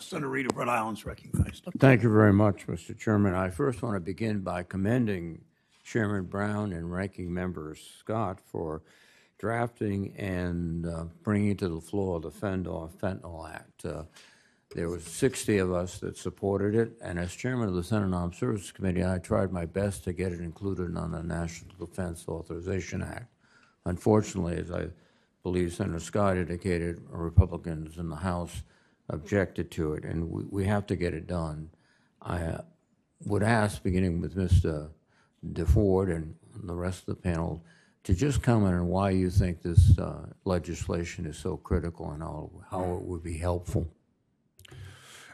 Senator Reed of Rhode Island is recognized. Thank you very much, Mr. Chairman. I first want to begin by commending Chairman Brown and Ranking Member Scott for drafting and bringing to the floor the Fendor Fentanyl Act. There were 60 of us that supported it, and as chairman of the Senate Armed Services Committee, I tried my best to get it included on the National Defense Authorization Act. Unfortunately, as I believe Senator Scott indicated, Republicans in the House objected to it, and we have to get it done. I would ask, beginning with Mr. DeFord and the rest of the panel, to just comment on why you think this legislation is so critical and how it would be helpful.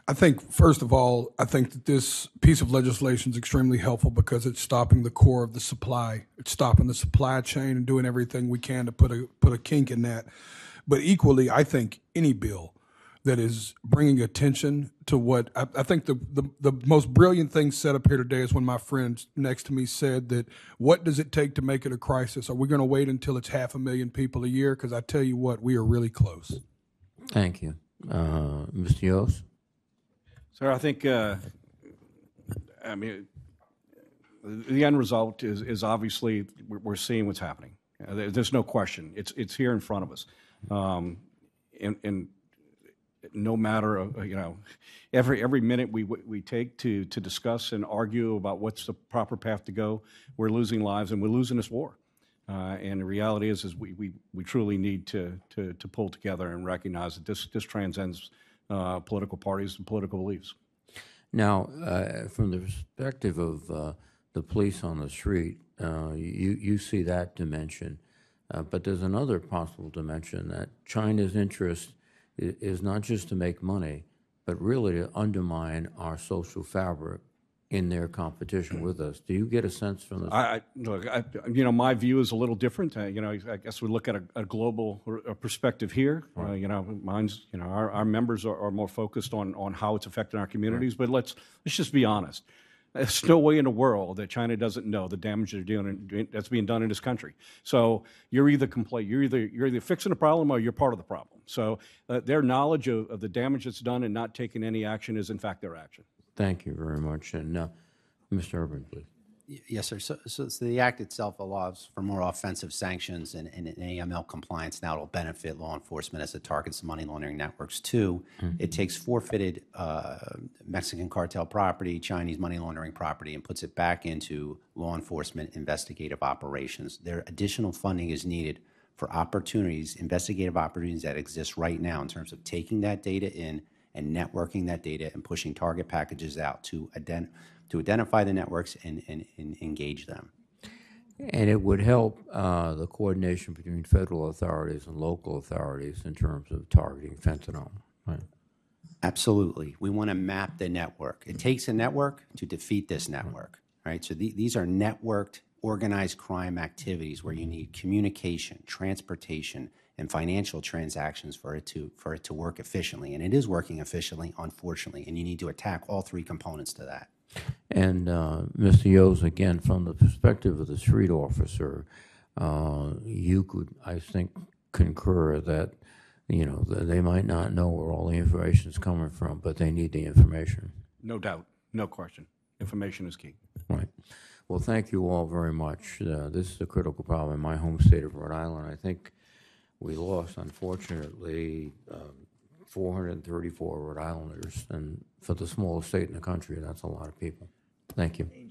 I think, first of all, I think that this piece of legislation is extremely helpful because it's stopping the core of the supply. It's stopping the supply chain and doing everything we can to put a kink in that. But equally, I think any bill that is bringing attention to what I think the most brilliant thing said up here today is when my friend next to me said that, what does it take to make it a crisis? Are we going to wait until it's 500,000 people a year? Because I tell you what, we are really close. Thank you. Mr. Yost? Sir, I think, I mean, the end result is obviously we're seeing what's happening. There's no question. It's here in front of us. And no matter, you know, every minute we take to discuss and argue about what's the proper path to go, we're losing lives and we're losing this war. And the reality is we truly need to pull together and recognize that this transcends political parties and political beliefs. Now, from the perspective of the police on the street, you see that dimension, but there's another possible dimension that China's interest is not just to make money, but really to undermine our social fabric in their competition with us. Do you get a sense from this? Look, you know, my view is a little different. You know, I guess we look at a global perspective here. Right. You know, mine's, you know, our members are more focused on how it's affecting our communities. Right. But let's just be honest. There's no way in the world that China doesn't know the damage they're doing that's being done in this country. So you're either fixing the problem or you're part of the problem. So their knowledge of the damage that's done and not taking any action is in fact their action. Thank you very much. And Mr. Urban, please. Yes, sir. So the act itself allows for more offensive sanctions and AML compliance. Now it'll benefit law enforcement as it targets money laundering networks too. Mm-hmm. It takes forfeited Mexican cartel property, Chinese money laundering property, and puts it back into law enforcement investigative operations. Their additional funding is needed for opportunities, investigative opportunities that exist right now in terms of taking that data in and networking that data and pushing target packages out to identify the networks and engage them. And it would help the coordination between federal authorities and local authorities in terms of targeting fentanyl, right? Absolutely. We want to map the network. It takes a network to defeat this network, right? So these are networked, organized crime activities where you need communication, transportation, and financial transactions for it to work efficiently. And it is working efficiently, unfortunately, and you need to attack all three components to that. And Mr. Yost, again, from the perspective of the street officer, you could, I think, concur that, you know, they might not know where all the information is coming from, but they need the information. No doubt. No question. Information is key. Right. Well, thank you all very much. This is a critical problem in my home state of Rhode Island. I think we lost, unfortunately, 434 Rhode Islanders, and for the smallest state in the country, that's a lot of people. Thank you.